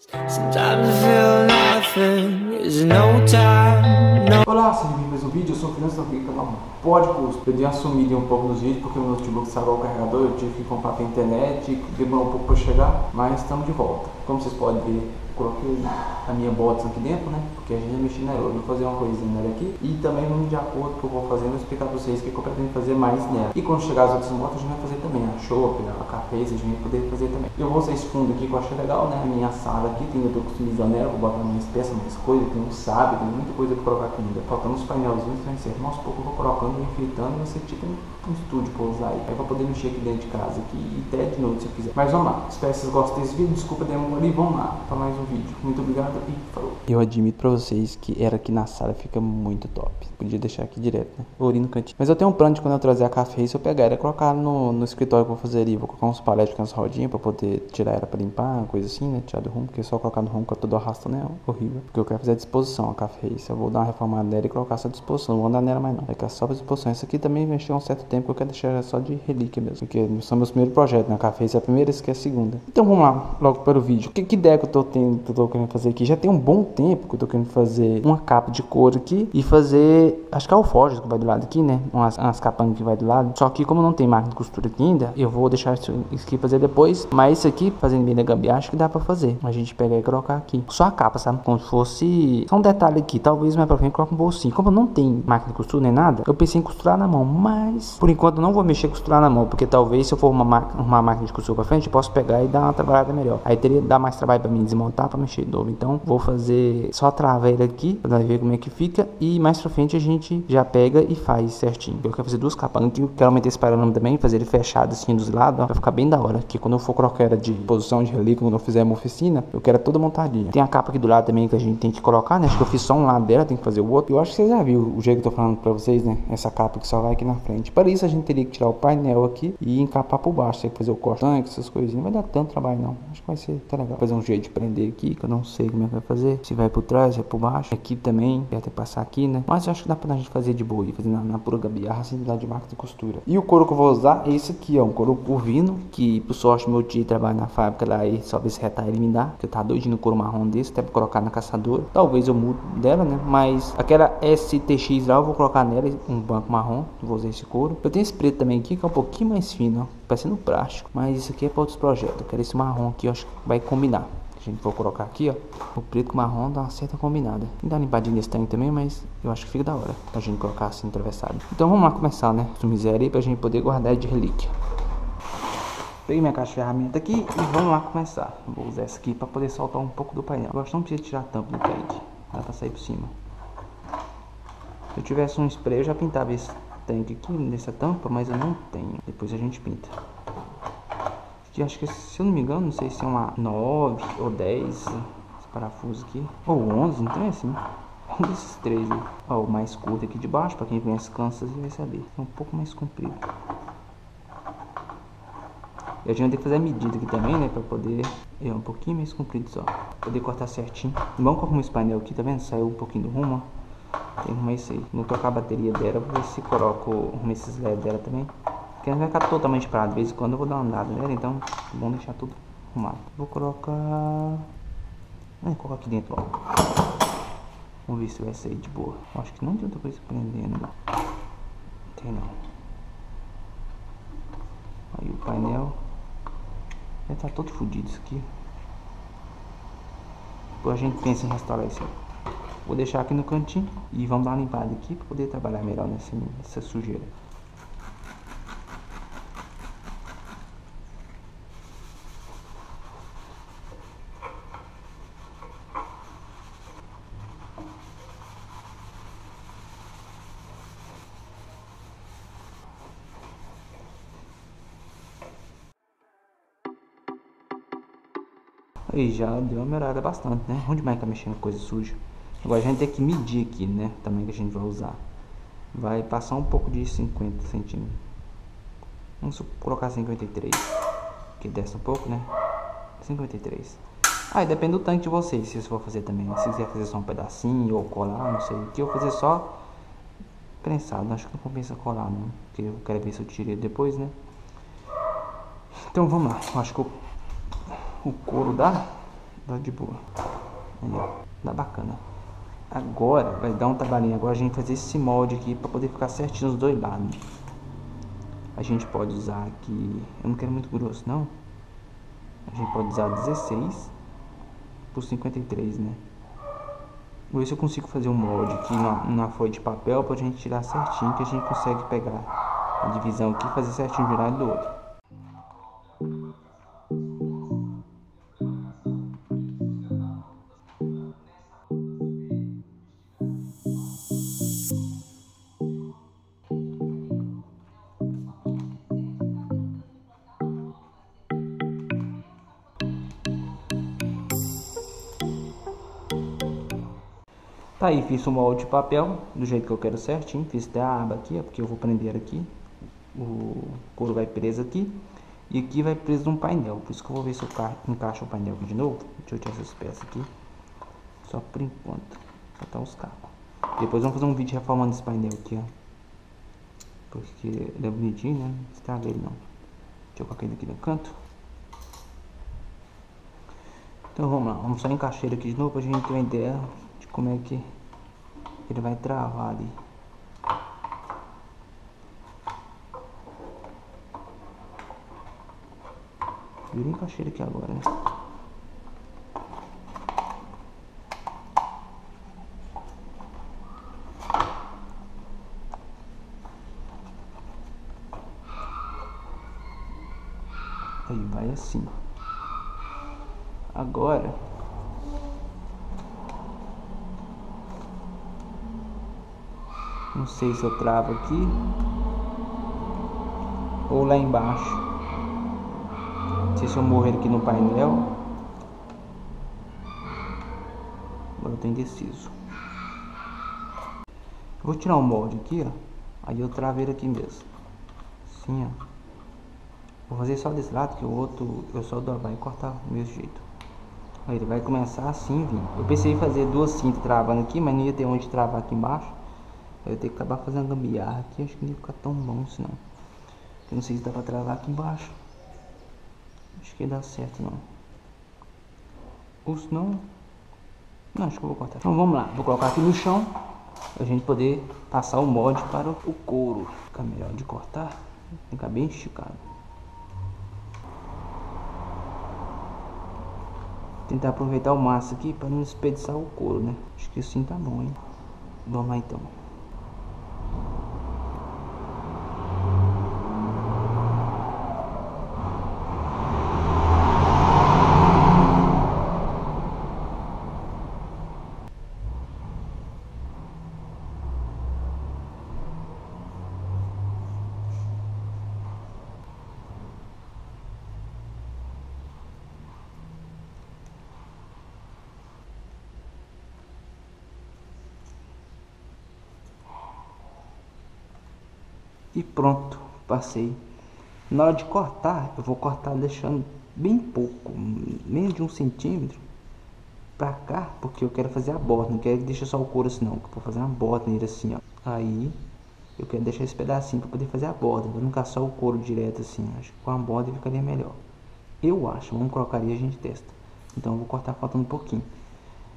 Olá, sejam bem-vindos a mais um vídeo. Eu sou o Finanças do canal Podcast. Eu dei uma sumida um pouco nos vídeos porque meu notebook estragou o carregador. Eu tive que comprar pela internet e demorou um pouco para chegar, mas estamos de volta. Como vocês podem ver, coloquei a minha box aqui dentro, né? Porque a gente já mexeu nela. Eu vou fazer uma coisinha nela aqui e também, de acordo com o que eu vou fazer, eu vou explicar pra vocês o que eu pretendo fazer mais nela. E quando chegar as outras motos, a gente vai fazer também a chopp, a capês, a gente vai poder fazer também. Eu vou usar esse fundo aqui que eu achei legal, né? A minha sala aqui, eu tô customizando ela, vou botar minhas peças, minhas coisas, tem um sábio, tem muita coisa pra colocar aqui ainda. Faltando os painelzinhos, então é aos poucos eu vou colocando, enfeitando, vai ser tipo um estúdio pra usar aí. Aí eu vou poder mexer aqui dentro de casa aqui e até de noite se eu quiser. Mas vamos lá, espero que vocês gostem desse vídeo, desculpa demorar e vamos lá pra mais um vídeo. Muito obrigado e falou. Eu admito pra vocês que era aqui na sala fica muito top. Podia deixar aqui direto, né? Vou ali no cantinho. Mas eu tenho um plano de quando eu trazer a café, se eu pegar ela e colocar no escritório que eu vou fazer ali. Vou colocar uns paletes com as rodinhas pra poder tirar ela pra limpar, coisa assim, né? Tirar do rumo, porque só colocar no rumo com todo arrasto, né? Horrível. Porque eu quero fazer a disposição a café. Eu vou dar uma reformada nela e colocar essa disposição. Não vou andar nela mais não. É que é só pra disposição. Isso aqui também mexeu um certo tempo que eu quero deixar ela só de relíquia mesmo. Porque são meus primeiros projetos, né? A café é a primeira, esse aqui é a segunda. Então vamos lá, logo para o vídeo. Que ideia que eu tô tendo? Que eu tô querendo fazer aqui, já tem um bom tempo que eu tô querendo fazer uma capa de couro aqui e fazer, acho que é o alforje que vai do lado aqui, né, umas capangas que vai do lado, só que como não tem máquina de costura aqui ainda, eu vou deixar isso aqui fazer depois, mas isso aqui, fazendo bem da gambiarra, acho que dá pra fazer, a gente pegar e colocar aqui, só a capa, sabe, como se fosse só um detalhe aqui, talvez mais pra frente coloque um bolsinho, como eu não tem máquina de costura nem nada, eu pensei em costurar na mão, mas por enquanto eu não vou mexer costurar na mão, porque talvez se eu for uma máquina de costura pra frente, eu posso pegar e dar uma trabalhada melhor, aí teria, dá mais trabalho pra mim desmontar, para mexer de novo, então vou fazer só a traveira aqui, para ver como é que fica e mais pra frente a gente já pega e faz certinho, eu quero fazer duas capangas, quero aumentar esse paralama também, fazer ele fechado assim dos lados, ó, vai ficar bem da hora, que quando eu for colocar ela de posição de relíquia, quando eu fizer uma oficina, eu quero toda montadinha, tem a capa aqui do lado também que a gente tem que colocar, né, acho que eu fiz só um lado dela, tem que fazer o outro, eu acho que vocês já viram o jeito que eu tô falando pra vocês, né, essa capa que só vai aqui na frente, para isso a gente teria que tirar o painel aqui e encapar por baixo, tem que fazer o corte, essas coisinhas, não vai dar tanto trabalho não, acho que vai ser tá legal, fazer um jeito de prender aqui, que eu não sei como é que vai fazer, se vai por trás, vai por baixo, aqui também, vai até passar aqui, né, mas eu acho que dá pra gente fazer de boa, fazer na pura gambiarra, sem dar de máquina de costura. E o couro que eu vou usar é esse aqui, ó, um couro courvin, que por sorte meu tio trabalha na fábrica lá e só esse retalho ele me dá, porque eu tava doidinho no couro marrom desse, até pra colocar na caçadora, talvez eu mude dela, né, mas aquela STX lá eu vou colocar nela, um banco marrom, vou usar esse couro, eu tenho esse preto também aqui, que é um pouquinho mais fino, ó, parecendo plástico, mas isso aqui é pra outros projetos, eu quero esse marrom aqui, eu acho que vai combinar. A gente for colocar aqui, ó, o preto com o marrom dá uma certa combinada. Dá uma limpadinha nesse tanque também, mas eu acho que fica da hora pra gente colocar assim atravessado. Então vamos lá começar, né? Customizar aí pra gente poder guardar de relíquia. Peguei minha caixa de ferramenta aqui e vamos lá começar. Vou usar essa aqui pra poder soltar um pouco do painel. Eu acho que não precisa tirar a tampa do tanque. Ela tá saindo por cima. Se eu tivesse um spray, eu já pintava esse tanque aqui nessa tampa, mas eu não tenho. Depois a gente pinta. Acho que, se eu não me engano, não sei se é uma 9 ou 10, esse parafuso aqui, ou 11, então é assim, um desses três, né? Ó, o mais curto aqui de baixo, pra quem conhece Kansas vai saber, é um pouco mais comprido. E a gente vai ter que fazer a medida aqui também, né, pra poder, é um pouquinho mais comprido só, poder cortar certinho. Vamos arrumar esse painel aqui, tá vendo, saiu um pouquinho do rumo, ó, tem que arrumar isso aí. Vou tocar a bateria dela, vou ver se coloco, arrumar esses LEDs dela também. Porque não vai ficar totalmente parado, de vez em quando eu vou dar uma andada, né? Então é bom deixar tudo arrumado. Vou colocar... Vou colocar aqui dentro, ó. Vamos ver se vai sair de boa. Eu acho que não tem outra coisa prendendo. Não tem não. Aí o painel... Já tá todo fodido isso aqui. Depois a gente pensa em restaurar isso aí. Vou deixar aqui no cantinho e vamos dar uma limpada aqui pra poder trabalhar melhor nessa sujeira. E já deu uma melhorada bastante, né? Onde mais tá mexendo coisa suja? Agora a gente tem que medir aqui, né? O tamanho que a gente vai usar. Vai passar um pouco de 50 centímetros. Vamos colocar 53. Que desce um pouco, né? 53. Aí depende do tanque de vocês, se você for fazer também. Se quiser fazer só um pedacinho ou colar, não sei. Aqui eu vou fazer só prensado. Acho que não compensa colar, não. Porque eu quero ver se eu tirei depois, né? Então vamos lá. Acho que eu... O couro dá Dá de boa. Entendeu? Dá bacana. Agora vai dar um trabalhinho. Agora a gente vai fazer esse molde aqui para poder ficar certinho os dois lados. A gente pode usar aqui, eu não quero muito grosso não. A gente pode usar 16 por 53, né? Vou ver se eu consigo fazer um molde aqui na folha de papel pra gente tirar certinho, que a gente consegue pegar a divisão aqui e fazer certinho de um lado do outro. Tá aí, fiz o molde de papel do jeito que eu quero certinho, fiz até a aba aqui, ó, porque eu vou prender aqui, o couro vai preso aqui, e aqui vai preso um painel, por isso que eu vou ver se eu encaixo o painel aqui de novo. Deixa eu tirar essas peças aqui, só por enquanto, só tá os cabos. Depois vamos fazer um vídeo reformando esse painel aqui, ó, porque ele é bonitinho, né, não estraga ele não. Deixa eu colocar ele aqui no canto. Então vamos lá, vamos só encaixar ele aqui de novo pra gente ter uma ideia como é que ele vai travar ali. Virei encaixeiro aqui agora, né? Aí vai assim. Agora não sei se eu travo aqui ou lá embaixo. Não sei se eu morrer aqui no painel. Agora eu tô indeciso. Vou tirar o molde aqui, ó. Aí eu travo ele aqui mesmo. Assim, ó. Vou fazer só desse lado, que o outro eu só dobrar e cortar do mesmo jeito. Aí ele vai começar assim, viu? Eu pensei em fazer duas cintas travando aqui, mas não ia ter onde travar aqui embaixo. Eu tenho que acabar fazendo gambiarra aqui, acho que não ia ficar tão bom senão. Eu não sei se dá pra travar aqui embaixo. Acho que dá certo não. Ou se não... Não, acho que eu vou cortar. Então vamos lá, vou colocar aqui no chão pra gente poder passar o molde para o couro. Fica melhor de cortar, fica bem esticado. Tentar aproveitar o máximo aqui pra não desperdiçar o couro, né? Acho que assim tá bom, hein? Vamos lá então. E pronto, passei. Na hora de cortar, eu vou cortar deixando bem pouco, menos de 1 centímetro pra cá, porque eu quero fazer a borda, não quero deixar só o couro assim não, eu vou fazer uma borda nele assim, ó. Aí eu quero deixar esse pedacinho pra poder fazer a borda, vou não ficar só o couro direto assim, acho que com a borda ficaria melhor, eu acho. Vamos colocar aí e a gente testa. Então eu vou cortar faltando um pouquinho.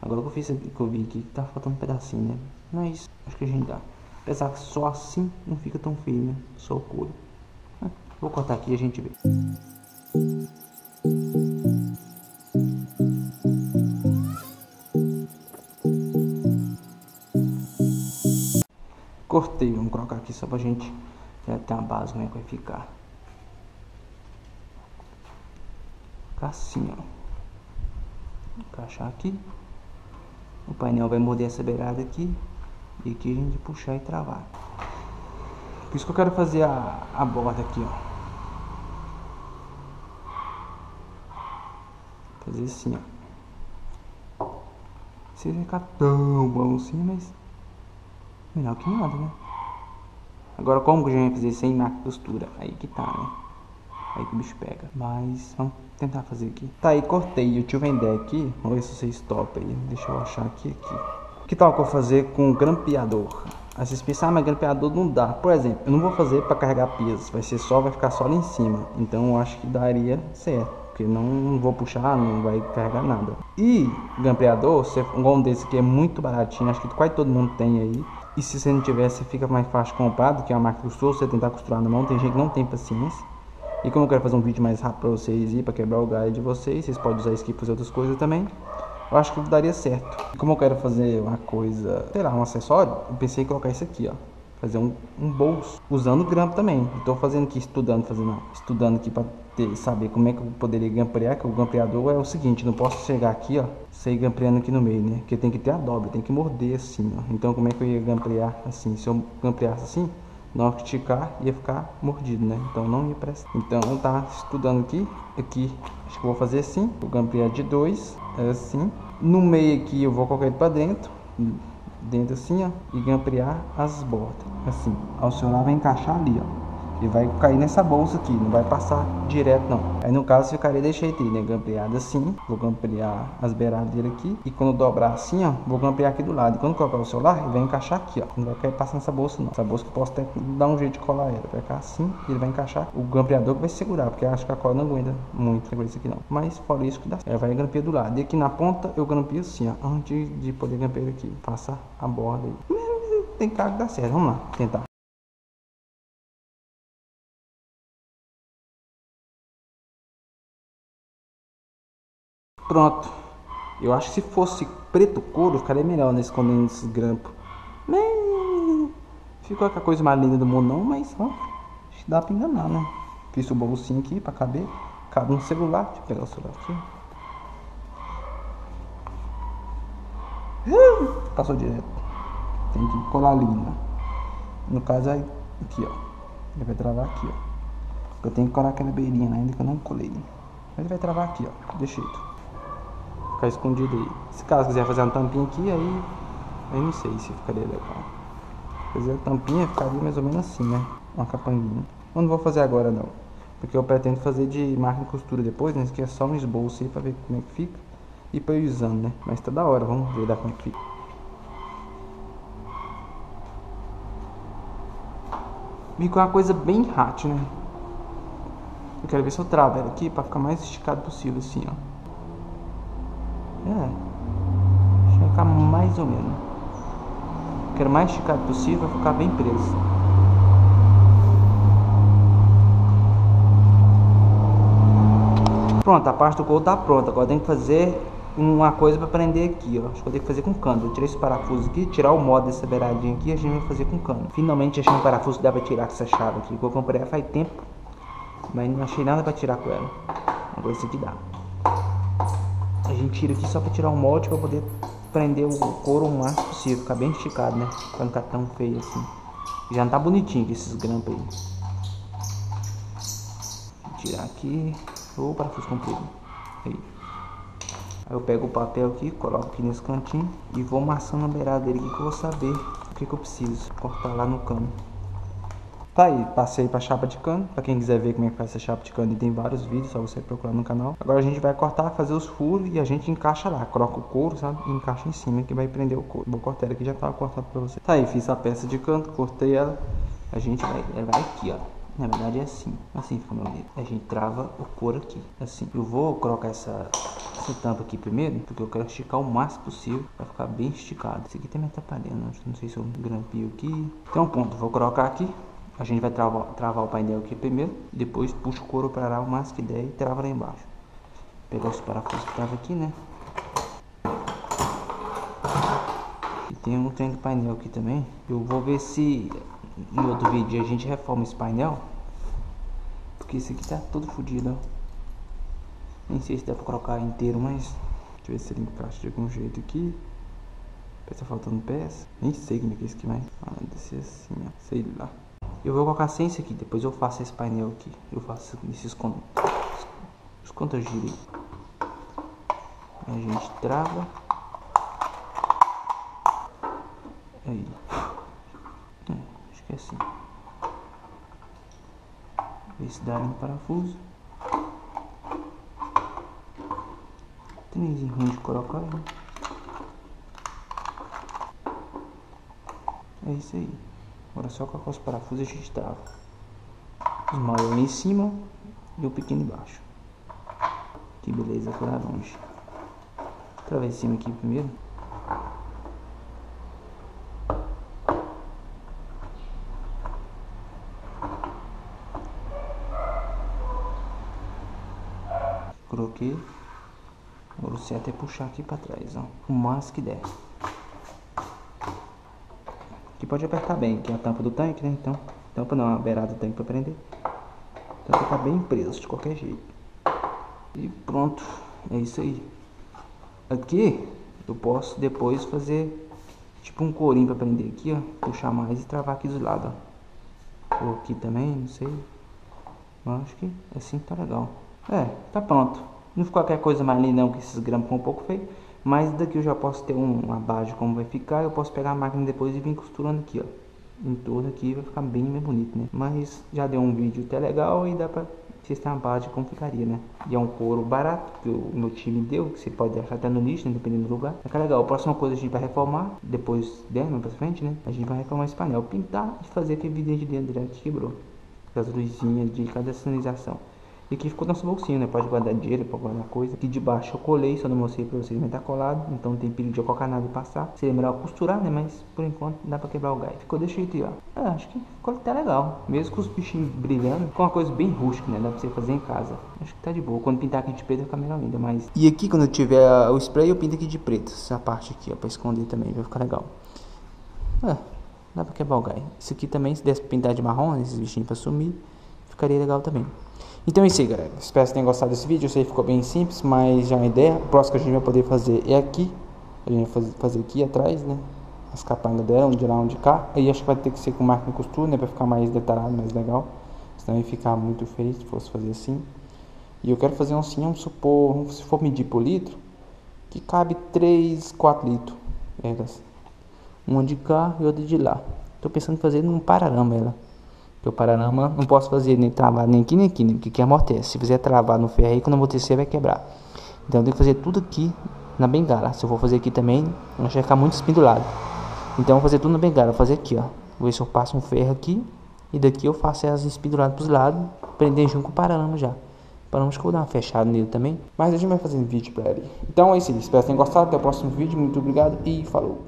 Agora que eu fiz, que eu vi aqui, tá faltando um pedacinho, né, mas acho que a gente dá. Apesar que só assim não fica tão feio, né? Só o couro. Vou cortar aqui e a gente vê. Cortei, vamos colocar aqui só pra gente já ter uma base, como é que vai ficar. Ficar assim, ó. Encaixar aqui. O painel vai morder essa beirada aqui. E aqui a gente puxar e travar. Por isso que eu quero fazer a borda aqui, ó. Fazer assim, ó. Se vai ficar tão bom assim, mas melhor que nada, né? Agora como que a gente vai fazer sem máquina de costura? Aí que tá, né? Aí que o bicho pega. Mas vamos tentar fazer aqui. Tá aí, cortei. Eu tive uma ideia aqui. Vamos ver se vocês topam aí. Deixa eu achar aqui. Que tal que eu fazer com um grampeador? Aí vocês pensam, mas grampeador não dá. Por exemplo, eu não vou fazer para carregar peso, vai ficar só lá em cima. Então eu acho que daria certo, porque porque não vou puxar, não vai carregar nada. E gampleador, um desse aqui é muito baratinho, acho que quase todo mundo tem aí. E se você não tiver, você fica mais fácil comprar do que a máquina de costura, você tentar costurar na mão, tem gente que não tem paciência. E como eu quero fazer um vídeo mais rápido pra vocês e pra quebrar o galho de vocês, vocês podem usar isso aqui pra fazer outras coisas também. Eu acho que daria certo. E como eu quero fazer uma coisa, sei lá, um acessório, eu pensei em colocar isso aqui, ó. Fazer um bolso, usando grampo também. Estou fazendo aqui, estudando aqui para saber como é que eu poderia gamplear, que o gampleador é o seguinte, não posso chegar aqui, ó, sair gampleando aqui no meio, né? Porque tem que ter a dobra, tem que morder assim, ó. Então como é que eu ia gamplear assim? Se eu gampleasse assim, na hora que esticar, ia ficar mordido, né? Então não ia prestar. Então tá estudando aqui, acho que eu vou fazer assim, vou gamplear de dois, assim. No meio aqui eu vou colocar ele para dentro assim, ó, e gamplear as bordas assim, ao senhor vai encaixar ali, ó, ele vai cair nessa bolsa aqui, não vai passar direto não. Aí no caso ficaria desse jeito, né, gampleado assim, vou gamplear as beiradas dele aqui, e quando dobrar assim, ó, vou gamplear aqui do lado, e quando colocar o celular, ele vai encaixar aqui, ó, não vai cair passar nessa bolsa não, essa bolsa que eu posso até dar um jeito de colar ela, vai ficar assim, e ele vai encaixar, o gampleador que vai segurar, porque eu acho que a cola não aguenta muito, segura isso aqui não, mas fora isso que dá, ela vai gamplear do lado, e aqui na ponta eu gampleio assim, ó, antes de poder gamplear aqui, passar a borda aí. Tem cara que dá certo, vamos lá, tentar. Pronto. Eu acho que se fosse preto couro, ficaria melhor nesse combinado desses grampos. Ficou a coisa mais linda do mundo não, mas ó, acho que dá pra enganar, né? Fiz o bolsinho aqui pra caber, cabe no celular, deixa eu pegar o celular aqui. Passou direto. Tem que colar ali, né? No caso aí, aqui, ó. Ele vai travar aqui, ó. Eu tenho que colar aquela beirinha, né? Ainda que eu não colei. Mas ele vai travar aqui, ó. Deixa ele. Ficar escondido aí. Se caso quiser fazer uma tampinha aqui, aí... eu não sei se ficaria legal. Fazer a tampinha ficaria mais ou menos assim, né? Uma capanguinha. Eu não vou fazer agora, não. Porque eu pretendo fazer de máquina de costura depois, né? Isso aqui é só um esboço aí pra ver como é que fica. E pra ir usando, né? Mas tá da hora, vamos ver como é que fica. Ficou uma coisa bem rádio, né? Eu quero ver se eu travo ela aqui pra ficar mais esticado possível, assim, ó. É. Deixa eu ficar mais ou menos. Eu quero mais esticado possível pra ficar bem preso. Pronto, a parte do couro tá pronta. Agora tem que fazer uma coisa pra prender aqui, ó. Acho que eu vou ter que fazer com cano. Eu tirei esse parafuso aqui, tirar o nó dessa beiradinha aqui, a gente vai fazer com cano. Finalmente achei um parafuso que dá pra tirar com essa chave aqui, que eu comprei ela faz tempo, mas não achei nada pra tirar com ela. Agora esse aqui dá. A gente tira aqui só pra tirar o molde, pra poder prender o couro o mais possível, ficar bem esticado, né? Pra não ficar tão feio assim. Já não tá bonitinho aqui esses grampos aí. Vou tirar aqui. O parafuso comprido. Aí. Eu pego o papel aqui, coloco aqui nesse cantinho e vou amassando a beirada dele aqui, que eu vou saber o que eu preciso cortar lá no cano. Tá aí, passei pra chapa de cano. Pra quem quiser ver como é que faz essa chapa de cano, e tem vários vídeos, só você procurar no canal. Agora a gente vai cortar, fazer os furos e a gente encaixa lá. Coloca o couro, sabe? E encaixa em cima que vai prender o couro. Vou cortar ela aqui, já tava cortado pra você. Tá aí, fiz a peça de canto, cortei ela. A gente vai aqui, ó. Na verdade é assim, fica meu dedo. A gente trava o couro aqui, assim. Eu vou colocar essa tampa aqui primeiro, porque eu quero esticar o máximo possível, pra ficar bem esticado. Isso aqui tá me atrapalhando, não sei se eu grampio aqui. Então pronto, vou colocar aqui. A gente vai travar o painel aqui primeiro, depois puxa o couro pra lá o máximo que der e trava lá embaixo. Pegar os parafusos que trava aqui, né? E tem um trem do painel aqui também. Eu vou ver se... no outro vídeo a gente reforma esse painel, porque esse aqui tá todo fodido, nem sei se dá pra colocar inteiro, mas deixa eu ver se ele encaixa de algum jeito aqui. Tá faltando peça, nem sei como é que é isso aqui, mas descer assim, ó. Sei lá, eu vou colocar sem isso aqui, depois eu faço esse painel aqui, eu faço esses contas giros, a gente trava aí. Assim, ver se dá um parafuso. Trenzinho ruim de colocar, né? É isso aí. Agora só colocar os parafusos e a gente trava. Os maiores em cima e o pequeno embaixo. Que beleza, foi lá longe. Atravessamos aqui primeiro. Coloquei. Agora o certo é puxar aqui pra trás, ó. O máximo que der. Aqui pode apertar bem, que é a tampa do tanque, né? Então, tampa não, a beirada do tanque pra prender. Então tá bem preso de qualquer jeito. E pronto, é isso aí. Aqui eu posso depois fazer tipo um corinho pra prender aqui, ó. Puxar mais e travar aqui do lado, ó. Ou aqui também, não sei. Mas acho que assim tá legal. É, tá pronto. Não ficou qualquer coisa mais linda não, que esses grampos ficam um pouco feios. Mas daqui eu já posso ter um abaixo como vai ficar. Eu posso pegar a máquina depois e vir costurando aqui, ó. Em torno aqui vai ficar bem mais bonito, né? Mas já deu um vídeo até legal e dá pra vocês terem uma base de como ficaria, né? E é um couro barato que o meu time deu, que você pode achar até no lixo, né? Dependendo do lugar. Fica legal. A próxima coisa a gente vai reformar, depois der, mais pra frente, né? A gente vai reformar esse painel, pintar e fazer aquele vidro de dentro que quebrou. As luzinhas de cada sinalização. E aqui ficou nosso bolsinho, né? Pode guardar dinheiro, pode guardar coisa. Aqui de baixo eu colei, só não mostrei pra vocês, mas tá colado. Então não tem perigo de eu colocar nada e passar. Seria melhor costurar, né? Mas por enquanto dá pra quebrar o gás. Ficou desse jeito aí, ó. É, acho que ficou até legal. Mesmo com os bichinhos brilhando, ficou uma coisa bem rústica, né? Dá pra você fazer em casa. Acho que tá de boa. Quando pintar aqui de preto vai ficar melhor ainda, mas... E aqui quando eu tiver o spray eu pinto aqui de preto. Essa parte aqui, ó, pra esconder também, vai ficar legal. É, dá pra quebrar o gás. Isso aqui também, se desse pra pintar de marrom, esses bichinhos pra sumir, ficaria legal também. Então é isso aí, galera. Espero que vocês tenham gostado desse vídeo. Eu sei que ficou bem simples, mas já é uma ideia. O próximo que a gente vai poder fazer é aqui. A gente vai fazer aqui atrás, né? As capangas dela, um de lá, um de cá. Aí acho que vai ter que ser com máquina de costura, né? Pra ficar mais detalhado, mais legal. Senão ia ficar muito feio se fosse fazer assim. E eu quero fazer um assim, vamos supor, se for medir por litro, que cabe 3, 4 litros. Elas. Uma de cá e outra de lá. Tô pensando em fazer num pararama ela. Porque o pararama não posso fazer nem travar nem aqui nem aqui, né? Porque aqui amortece. Se fizer travar no ferro aí, quando amortecer vai quebrar. Então eu tenho que fazer tudo aqui na bengala. Se eu for fazer aqui também, vai ficar muito espindulado. Então eu vou fazer tudo na bengala, vou fazer aqui, ó. Vou ver se eu passo um ferro aqui. E daqui eu faço as espinduladas pros lados, prender junto com o pararama já. Para não esconder uma fechada nele também. Mas a gente vai fazendo vídeo pra ele. Então é isso aí, espero que tenham gostado. Até o próximo vídeo, muito obrigado e falou!